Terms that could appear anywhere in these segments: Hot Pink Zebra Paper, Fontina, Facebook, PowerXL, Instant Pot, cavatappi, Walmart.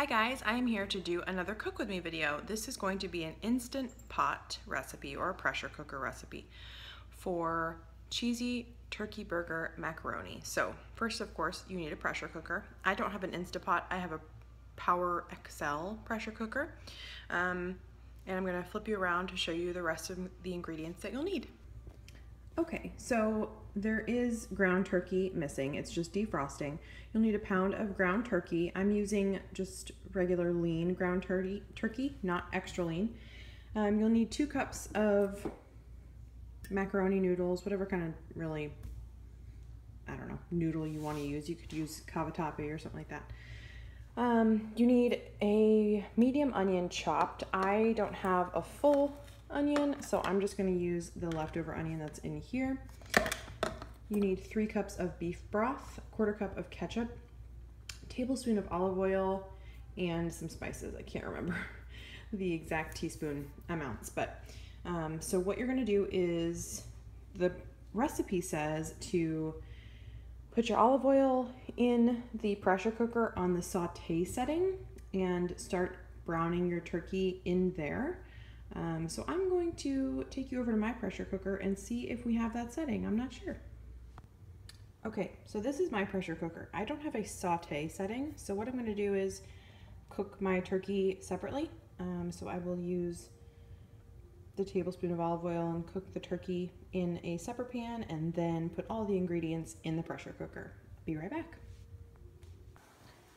Hi guys, I am here to do another cook with me video. This is going to be an instant pot recipe or a pressure cooker recipe for cheesy turkey burger macaroni. So first, of course, you need a pressure cooker. I don't have an Instant Pot. I have a PowerXL pressure cooker. And I'm gonna flip you around to show you the rest of the ingredients that you'll need. Okay, so there is ground turkey missing. It's just defrosting. You'll need a pound of ground turkey. I'm using just regular lean ground turkey, not extra lean. You'll need 2 cups of macaroni noodles, whatever kind of really, I don't know, noodle you want to use. You could use cavatappi or something like that. You need a medium onion chopped. I don't have a full onion, so I'm just going to use the leftover onion that's in here. You need 3 cups of beef broth, 1/4 cup of ketchup, a tablespoon of olive oil, and some spices. I can't remember the exact teaspoon amounts, but so what you're going to do is, the recipe says to put your olive oil in the pressure cooker on the saute setting and start browning your turkey in there. So I'm going to take you over to my pressure cooker and see if we have that setting. I'm not sure. Okay, so this is my pressure cooker. I don't have a saute setting, so what I'm going to do is cook my turkey separately. So I will use the tablespoon of olive oil and cook the turkey in a separate pan and then put all the ingredients in the pressure cooker. Be right back.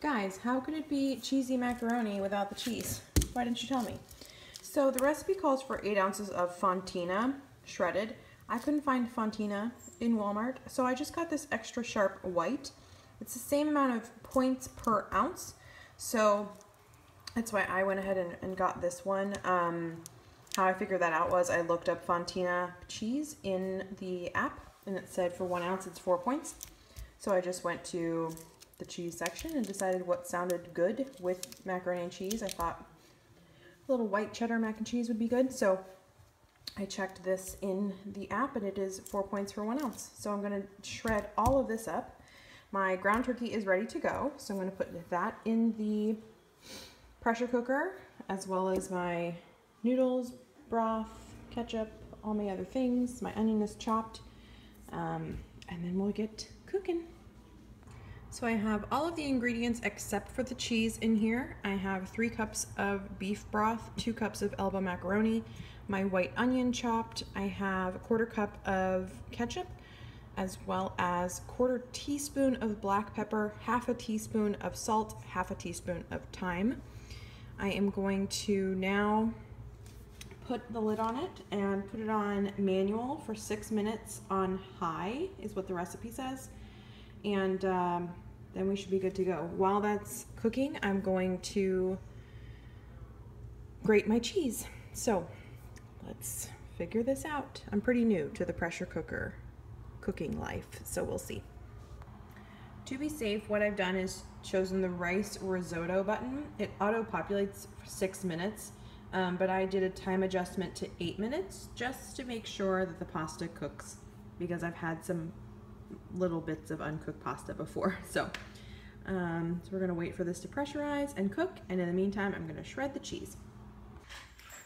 Guys, how could it be cheesy macaroni without the cheese? Why didn't you tell me? So the recipe calls for 8 ounces of Fontina shredded. I couldn't find Fontina in Walmart, so I just got this extra sharp white. It's the same amount of points per ounce, so that's why I went ahead and got this one. How I figured that out was I looked up Fontina cheese in the app, and it said for 1 ounce it's 4 points. So I just went to the cheese section and decided what sounded good with macaroni and cheese. I thought a little white cheddar mac and cheese would be good, so I checked this in the app and it is 4 points for 1 ounce. So I'm going to shred all of this up. My ground turkey is ready to go, so I'm going to put that in the pressure cooker, as well as my noodles, broth, ketchup, all my other things. My onion is chopped, and then we'll get cooking. So I have all of the ingredients except for the cheese in here. I have 3 cups of beef broth, 2 cups of elbow macaroni, my white onion chopped. I have 1/4 cup of ketchup, as well as 1/4 teaspoon of black pepper, 1/2 teaspoon of salt, 1/2 teaspoon of thyme. I am going to now put the lid on it and put it on manual for 6 minutes on high, is what the recipe says. And then we should be good to go. While that's cooking, I'm going to grate my cheese. So let's figure this out. I'm pretty new to the pressure cooker cooking life, so we'll see. To be safe, what I've done is chosen the rice risotto button. It auto-populates for 6 minutes, but I did a time adjustment to 8 minutes just to make sure that the pasta cooks, because I've had some little bits of uncooked pasta before. So, so we're gonna wait for this to pressurize and cook, and in the meantime I'm gonna shred the cheese.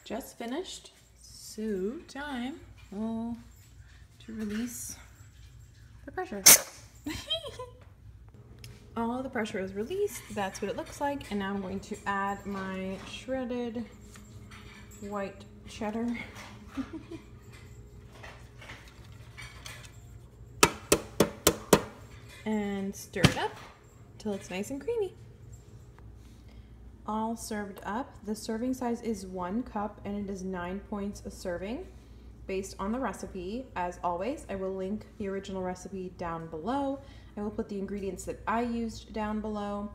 Just finished, so time to release the pressure. All the pressure is released, that's what it looks like, and now I'm going to add my shredded white cheddar. And stir it up till it's nice and creamy. All served up. The serving size is 1 cup and it is 9 points a serving based on the recipe. As always, I will link the original recipe down below. I will put the ingredients that I used down below.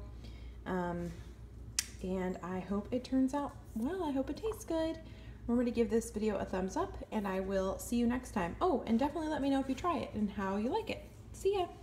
And I hope it turns out well. I hope it tastes good. Remember to give this video a thumbs up and I will see you next time. Oh, and definitely let me know if you try it and how you like it. See ya.